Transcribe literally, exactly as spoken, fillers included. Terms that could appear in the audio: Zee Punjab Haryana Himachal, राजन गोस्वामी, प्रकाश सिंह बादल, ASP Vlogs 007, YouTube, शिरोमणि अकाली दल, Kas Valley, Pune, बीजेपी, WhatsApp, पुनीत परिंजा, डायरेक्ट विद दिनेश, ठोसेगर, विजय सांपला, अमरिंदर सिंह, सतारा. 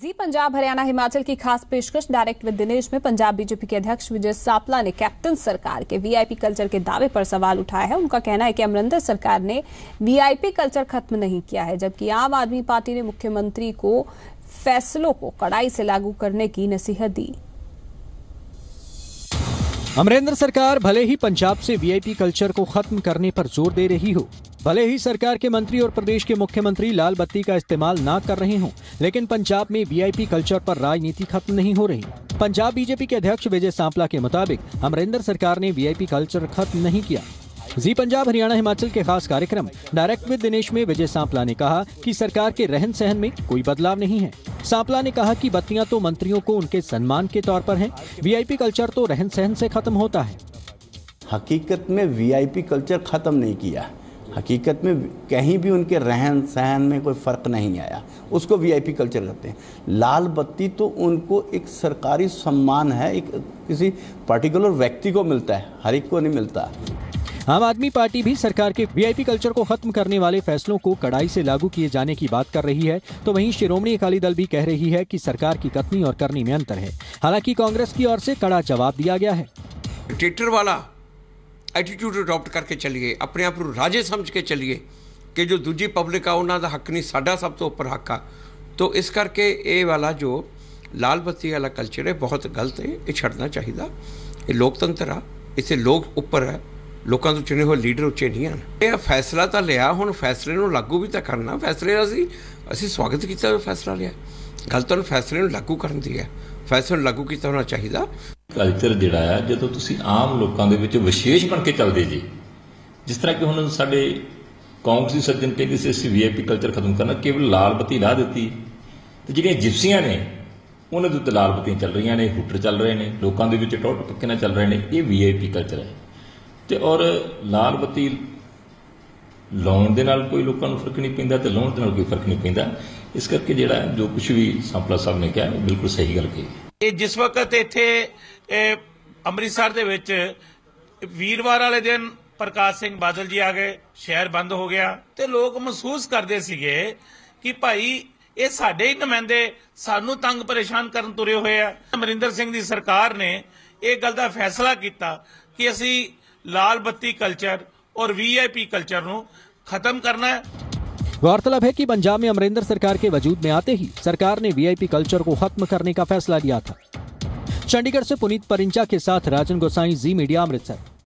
जी पंजाब हरियाणा हिमाचल की खास पेशकश डायरेक्ट विद दिनेश में पंजाब बीजेपी के अध्यक्ष विजय सांपला ने कैप्टन सरकार के वीआईपी कल्चर के दावे पर सवाल उठाया है। उनका कहना है कि अमरिंदर सरकार ने वीआईपी कल्चर खत्म नहीं किया है, जबकि आम आदमी पार्टी ने मुख्यमंत्री को फैसलों को कड़ाई से लागू करने की नसीहत दी। अमरिंदर सरकार भले ही पंजाब से वीआईपी कल्चर को खत्म करने पर जोर दे रही हो, भले ही सरकार के मंत्री और प्रदेश के मुख्यमंत्री लाल बत्ती का इस्तेमाल ना कर रहे हों, लेकिन पंजाब में वीआईपी कल्चर पर राजनीति खत्म नहीं हो रही। पंजाब बीजेपी के अध्यक्ष विजय सांपला के मुताबिक अमरिंदर सरकार ने वीआईपी कल्चर खत्म नहीं किया। जी पंजाब हरियाणा हिमाचल के खास कार्यक्रम डायरेक्ट विद दिनेश में विजय सांपला ने कहा कि सरकार के रहन सहन में कोई बदलाव नहीं है। सांपला ने कहा कि बत्तियां तो मंत्रियों को उनके सम्मान के तौर पर हैं, वीआईपी कल्चर तो रहन सहन से खत्म होता है। हकीकत में वीआईपी कल्चर खत्म नहीं किया, हकीकत में कहीं भी उनके रहन सहन में कोई फ़र्क नहीं आया, उसको वीआईपी कल्चर कहते हैं। लाल बत्ती तो उनको एक सरकारी सम्मान है, एक किसी पर्टिकुलर व्यक्ति को मिलता है, हर एक को नहीं मिलता। आम आदमी पार्टी भी सरकार के वीआईपी कल्चर को खत्म करने वाले फैसलों को कड़ाई से लागू किए जाने की बात कर रही है, तो वहीं शिरोमणि अकाली दल भी कह रही है कि सरकार की कथनी और करनी में अंतर है। हालांकि कांग्रेस की ओर से कड़ा जवाब दिया गया है। डिक्टेटर वाला एटीट्यूड अडॉप्ट करके चलिए, अपने आप को राजे समझ के चलिए कि जो दूजी पब्लिक आ उन्हां दा हक नहीं, साडा सब तो उपर हक आ। तो इस करके ये वाला जो लाल बत्ती वाला कल्चर है बहुत गलत है, ये छड़ना चाहिए। ये लोकतंत्र आ, इसे लोग उपर है, लोगों तो चुने हुए लीडर उच्चे नहीं हैं। यह फैसला तो लिया, हम फैसले को लागू भी तो करना। फैसले असी असी स्वागत किया, फैसला लिया गल तो फैसले लागू करने की है, फैसले लागू किया होना चाहिए। कल्चर जिहड़ा है जदों तुसीं आम लोगों दे विच विशेष बन के चलदे जी, जिस तरह कि हुण साडे कांग्रेसी सज्जन कहते सी असीं वीआईपी कल्चर खत्म करना, केवल लाल बत्ती ला दी तो जिहड़ियां जिप्सियां ने उन्होंने उत्ते लाल बत्तियां चल रही ने, हुटर चल रहे हैं, लोगों के टोट पक्के नाल चल रहे हैं, ये वीआईपी कल्चर है। तो और लाल बत्ती लाने के नाल कोई लोगों को फर्क नहीं पैंदा, तो लाने के नाल कोई फर्क नहीं पैंदा। इस करके जिहड़ा जो कुछ भी सांपला साहब ने कहा बिल्कुल सही गल कही है। जिस वक्त इत्थे अमृतसर दे विच वीरवार वाले दिन प्रकाश सिंह बादल जी आ गए, शहर बंद हो गया, तो लोग महसूस करते सीगे कि भाई ये साडे ही नुमाइंदे सानू तंग परेशान करन तुरे होए आ। अमरिंदर सिंह दी सरकार ने इस गल दा फैसला कीता कि असीं लाल बत्ती कल्चर और वीआईपी कल्चर को खत्म करना है। गौरतलब है कि पंजाब में अमरिंदर सरकार के वजूद में आते ही सरकार ने वीआईपी कल्चर को खत्म करने का फैसला लिया था। चंडीगढ़ से पुनीत परिंजा के साथ राजन गोस्वामी, जी मीडिया, अमृतसर।